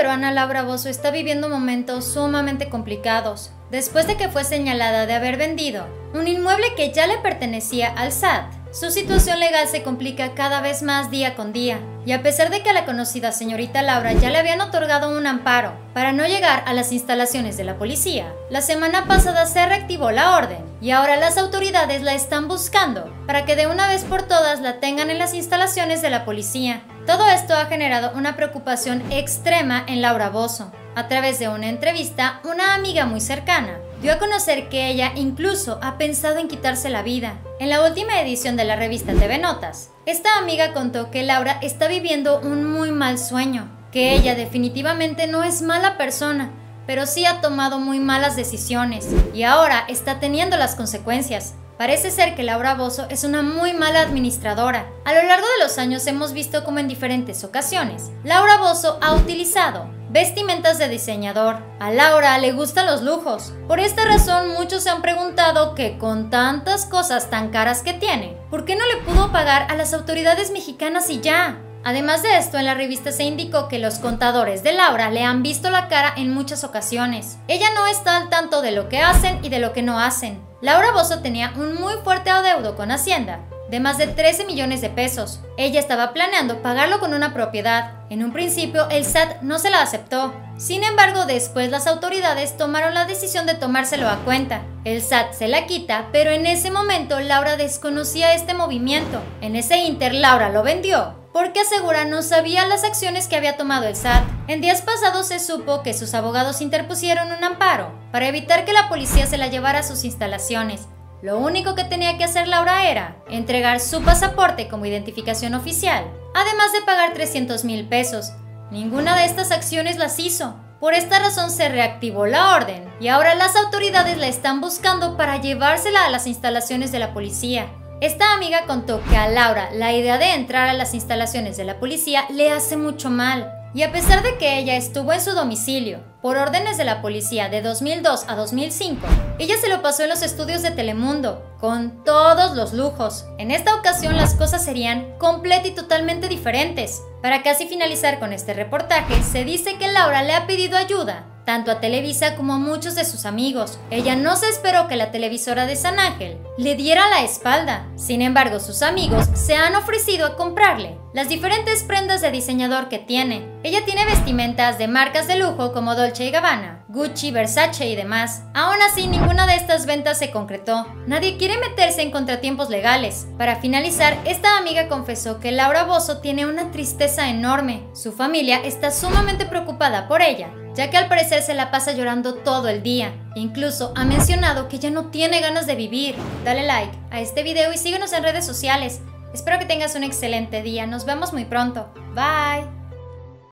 pero Ana Laura Bozzo está viviendo momentos sumamente complicados, después de que fue señalada de haber vendido un inmueble que ya le pertenecía al SAT. Su situación legal se complica cada vez más día con día, y a pesar de que a la conocida señorita Laura ya le habían otorgado un amparo para no llegar a las instalaciones de la policía, la semana pasada se reactivó la orden y ahora las autoridades la están buscando para que de una vez por todas la tengan en las instalaciones de la policía. Todo esto ha generado una preocupación extrema en Laura Bozzo. A través de una entrevista, una amiga muy cercana dio a conocer que ella incluso ha pensado en quitarse la vida. En la última edición de la revista TV Notas, esta amiga contó que Laura está viviendo un muy mal sueño, que ella definitivamente no es mala persona, pero sí ha tomado muy malas decisiones y ahora está teniendo las consecuencias. Parece ser que Laura Bozzo es una muy mala administradora. A lo largo de los años hemos visto como en diferentes ocasiones Laura Bozzo ha utilizado vestimentas de diseñador. A Laura le gustan los lujos. Por esta razón muchos se han preguntado que con tantas cosas tan caras que tiene, ¿por qué no le pudo pagar a las autoridades mexicanas y ya? Además de esto, en la revista se indicó que los contadores de Laura le han visto la cara en muchas ocasiones. Ella no está al tanto de lo que hacen y de lo que no hacen. Laura Bozzo tenía un muy fuerte adeudo con Hacienda, de más de 13 millones de pesos. Ella estaba planeando pagarlo con una propiedad. En un principio, el SAT no se la aceptó. Sin embargo, después las autoridades tomaron la decisión de tomárselo a cuenta. El SAT se la quita, pero en ese momento Laura desconocía este movimiento. En ese ínter, Laura lo vendió, porque asegura no sabía las acciones que había tomado el SAT. En días pasados se supo que sus abogados interpusieron un amparo para evitar que la policía se la llevara a sus instalaciones. Lo único que tenía que hacer Laura era entregar su pasaporte como identificación oficial, además de pagar 300,000 pesos. Ninguna de estas acciones las hizo. Por esta razón se reactivó la orden y ahora las autoridades la están buscando para llevársela a las instalaciones de la policía. Esta amiga contó que a Laura la idea de entrar a las instalaciones de la policía le hace mucho mal, y a pesar de que ella estuvo en su domicilio por órdenes de la policía de 2002 a 2005, ella se lo pasó en los estudios de Telemundo, con todos los lujos. En esta ocasión las cosas serían completa y totalmente diferentes. Para casi finalizar con este reportaje, se dice que Laura le ha pedido ayuda tanto a Televisa como a muchos de sus amigos. Ella no se esperó que la televisora de San Ángel le diera la espalda. Sin embargo, sus amigos se han ofrecido a comprarle las diferentes prendas de diseñador que tiene. Ella tiene vestimentas de marcas de lujo como Dolce y Gabbana, Gucci, Versace y demás. Aún así, ninguna de estas ventas se concretó. Nadie quiere meterse en contratiempos legales. Para finalizar, esta amiga confesó que Laura Bozzo tiene una tristeza enorme. Su familia está sumamente preocupada por ella, ya que al parecer se la pasa llorando todo el día. Incluso ha mencionado que ya no tiene ganas de vivir. Dale like a este video y síguenos en redes sociales. Espero que tengas un excelente día. Nos vemos muy pronto. Bye.